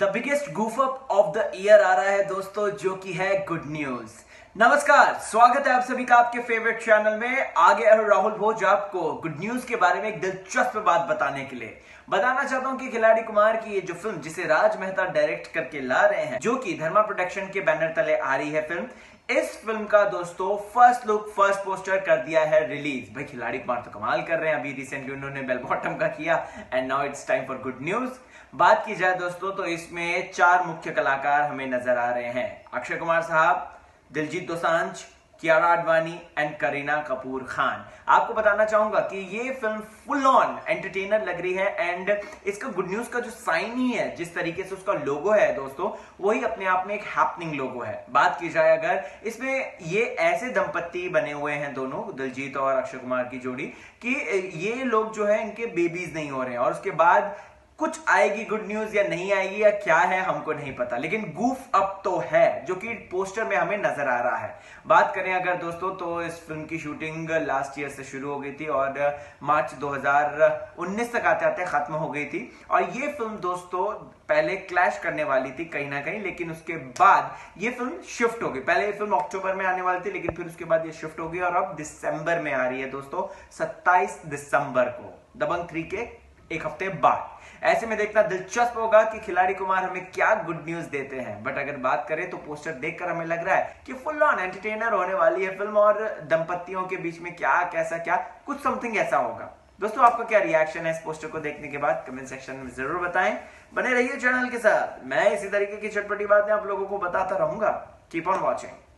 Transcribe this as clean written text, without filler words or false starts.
The biggest goof up of the year आ रहा है दोस्तों, जो कि है गुड न्यूज। नमस्कार, स्वागत है आप सभी का आपके फेवरेट चैनल में। आगे राहुल भोज आपको गुड न्यूज के बारे में एक दिलचस्प बात बताने के लिए बताना चाहता हूं कि खिलाड़ी कुमार की ये जो फिल्म जिसे राज मेहता डायरेक्ट करके ला रहे हैं, जो कि धर्मा प्रोडक्शन के बैनर तले आ रही है फिल्म, इस फिल्म का दोस्तों फर्स्ट लुक फर्स्ट पोस्टर कर दिया है रिलीज। भाई खिलाड़ी कुमार तो कमाल कर रहे हैं। अभी रिसेंटली उन्होंने बेल बॉटम का किया and now it's time for good news. बात की जाए दोस्तों तो इसमें चार मुख्य कलाकार हमें नजर आ रहे हैं, अक्षय कुमार साहब, दिलजीत दोसांझ, कियारा आडवाणी एंड करीना कपूर खान। आपको बताना चाहूंगा कि ये फिल्म फुल ऑन एंटरटेनर लग रही है एंड इसका गुड न्यूज का जो साइन ही है, जिस तरीके से उसका लोगो है दोस्तों, वही अपने आप में एक हैपनिंग लोगो है। बात की जाए अगर इसमें, ये ऐसे दंपत्ति बने हुए हैं दोनों, दिलजीत और अक्षय कुमार की जोड़ी, कि ये लोग जो है इनके बेबीज नहीं हो रहे हैं और उसके बाद कुछ आएगी गुड न्यूज या नहीं आएगी या क्या है हमको नहीं पता, लेकिन गूफ अप तो है जो कि पोस्टर में हमें नजर आ रहा है। बात करें अगर दोस्तों तो इस फिल्म की शूटिंग लास्ट ईयर से शुरू हो गई थी और मार्च 2019 तक आते आते खत्म हो गई थी। और ये फिल्म दोस्तों पहले क्लैश करने वाली थी कहीं ना कहीं, लेकिन उसके बाद ये फिल्म शिफ्ट हो गई। पहले ये फिल्म अक्टूबर में आने वाली थी लेकिन फिर उसके बाद ये शिफ्ट हो गई और अब दिसंबर में आ रही है दोस्तों, 27 दिसंबर को, दबंग 3 के एक हफ्ते बाद। ऐसे में देखना दिलचस्प होगा कि खिलाड़ी कुमार हमें क्या गुड न्यूज देते हैं। बट अगर बात करें तो पोस्टर देखकर हमें लग रहा है कि फुल ऑन एंटरटेनर होने वाली है फिल्म और दंपतियों के बीच में क्या कैसा क्या कुछ समथिंग ऐसा होगा। दोस्तों आपका क्या रिएक्शन है इस पोस्टर को देखने के बाद, कमेंट सेक्शन में जरूर बताएं। बने रहिए चैनल के साथ, मैं इसी तरीके की चटपटी बातें आप लोगों को बताता रहूंगा। Keep on watching.